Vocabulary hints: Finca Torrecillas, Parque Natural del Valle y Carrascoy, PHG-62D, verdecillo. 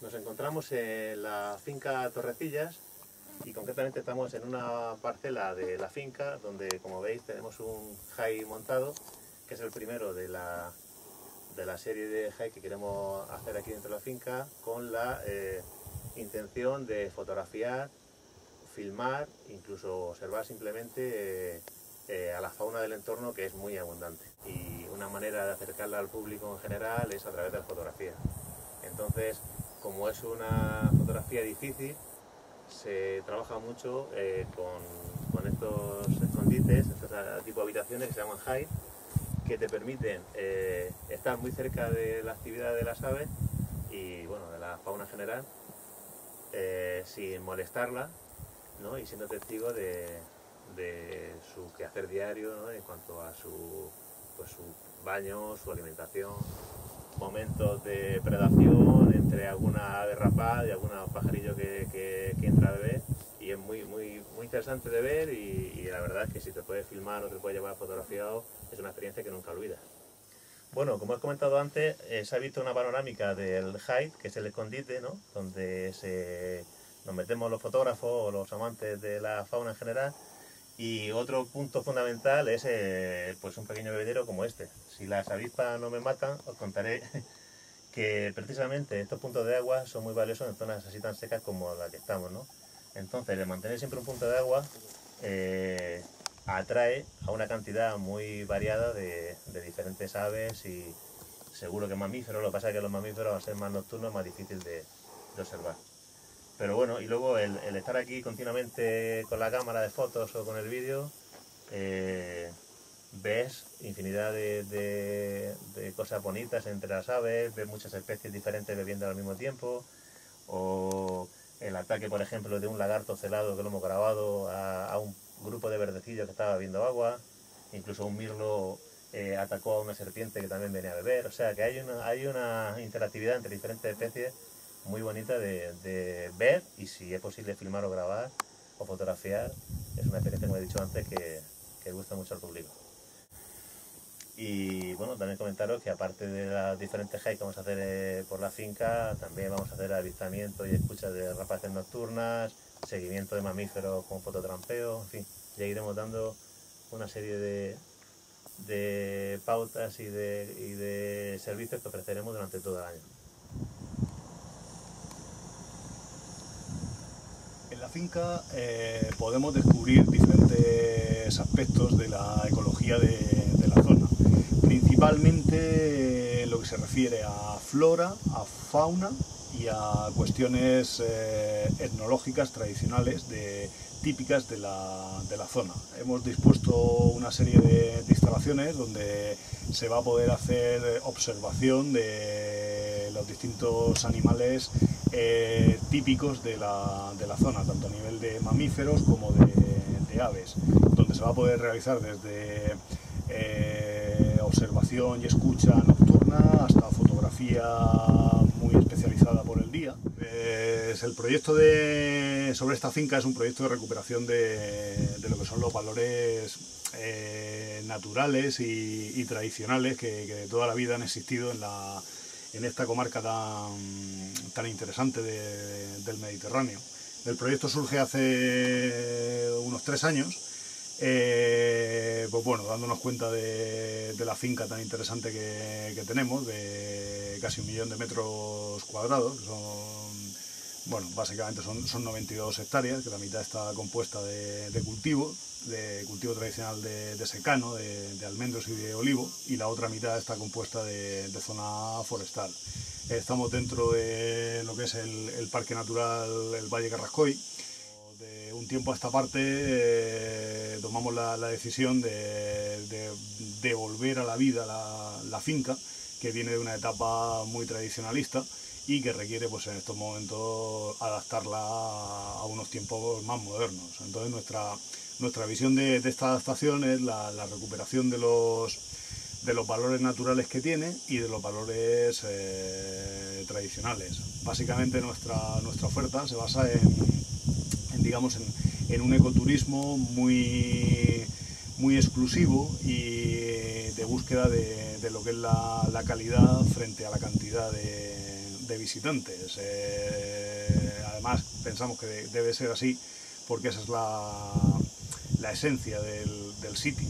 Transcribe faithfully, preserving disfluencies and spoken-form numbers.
Nos encontramos en la finca Torrecillas y concretamente estamos en una parcela de la finca donde, como veis, tenemos un high montado, que es el primero de la, de la serie de high que queremos hacer aquí dentro de la finca, con la eh, intención de fotografiar, filmar, incluso observar simplemente eh, eh, a la fauna del entorno, que es muy abundante. Y una manera de acercarla al público en general es a través de la fotografía. Entonces, como es una fotografía difícil, se trabaja mucho eh, con, con estos escondites, estos tipo de habitaciones que se llaman hide, que te permiten eh, estar muy cerca de la actividad de las aves y, bueno, de la fauna en general, eh, sin molestarla, ¿no? Y siendo testigo de, de su quehacer diario, ¿no? En cuanto a su, pues, su baño, su alimentación, momentos de predación entre alguna ave rapaz y algún pajarillo que, que, que entra a beber, y es muy, muy, muy interesante de ver y, y la verdad es que si te puedes filmar o te puedes llevar fotografiado es una experiencia que nunca olvidas. Bueno, como he comentado antes, eh, se ha visto una panorámica del hide, que es el escondite, ¿no? Donde se, nos metemos los fotógrafos o los amantes de la fauna en general. Y otro punto fundamental es eh, pues un pequeño bebedero como este. Si las avispas no me matan, os contaré que precisamente estos puntos de agua son muy valiosos en zonas así tan secas como la que estamos, ¿no? Entonces, el mantener siempre un punto de agua eh, atrae a una cantidad muy variada de, de diferentes aves y seguro que mamíferos. Lo que pasa es que los mamíferos, al ser más nocturnos, es más difícil de, de observar. Pero bueno, y luego el, el estar aquí continuamente con la cámara de fotos o con el vídeo, eh, ves infinidad de, de, de cosas bonitas entre las aves, ves muchas especies diferentes bebiendo al mismo tiempo, o el ataque, por ejemplo, de un lagarto celado que lo hemos grabado a, a un grupo de verdecillos que estaba bebiendo agua, incluso un mirlo eh, atacó a una serpiente que también venía a beber. O sea que hay una, hay una interactividad entre diferentes especies muy bonita de, de ver, y si es posible filmar o grabar o fotografiar, es una experiencia, como he dicho antes, que, que gusta mucho al público. Y bueno, también comentaros que aparte de las diferentes hikes que vamos a hacer eh, por la finca, también vamos a hacer avistamientos y escuchas de rapaces nocturnas, seguimiento de mamíferos con fototrampeo, en fin, ya iremos dando una serie de, de pautas y de, y de servicios que ofreceremos durante todo el año. En la finca eh, podemos descubrir diferentes aspectos de la ecología de, de la zona, principalmente eh, lo que se refiere a flora, a fauna y a cuestiones eh, etnológicas tradicionales de, típicas de la, de la zona. Hemos dispuesto una serie de, de instalaciones donde se va a poder hacer observación de los distintos animales Eh, típicos de la, de la zona, tanto a nivel de mamíferos como de, de aves, donde se va a poder realizar desde eh, observación y escucha nocturna hasta fotografía muy especializada por el día. Eh, el proyecto de, sobre esta finca es un proyecto de recuperación de, de lo que son los valores eh, naturales y, y tradicionales que, que de toda la vida han existido en la en esta comarca tan, tan interesante de, del Mediterráneo. El proyecto surge hace unos tres años, eh, pues bueno, dándonos cuenta de, de la finca tan interesante que, que tenemos, de casi un millón de metros cuadrados, que son, bueno, básicamente son, son noventa y dos hectáreas, que la mitad está compuesta de, de cultivo, de cultivo tradicional de, de secano, de, de almendros y de olivo, y la otra mitad está compuesta de, de zona forestal. Estamos dentro de lo que es el, el Parque Natural del Valle y Carrascoy. De un tiempo a esta parte eh, tomamos la, la decisión de, de devolver a la vida la, la finca, que viene de una etapa muy tradicionalista y que requiere, pues, en estos momentos adaptarla a unos tiempos más modernos. Entonces nuestra, nuestra visión de, de esta adaptación es la, la recuperación de los, de los valores naturales que tiene y de los valores eh, tradicionales. Básicamente nuestra, nuestra oferta se basa en, en, digamos, en, en un ecoturismo muy, muy exclusivo y de búsqueda de, de lo que es la, la calidad frente a la cantidad de... de visitantes. Eh, además, pensamos que de, debe ser así porque esa es la, la esencia del, del sitio.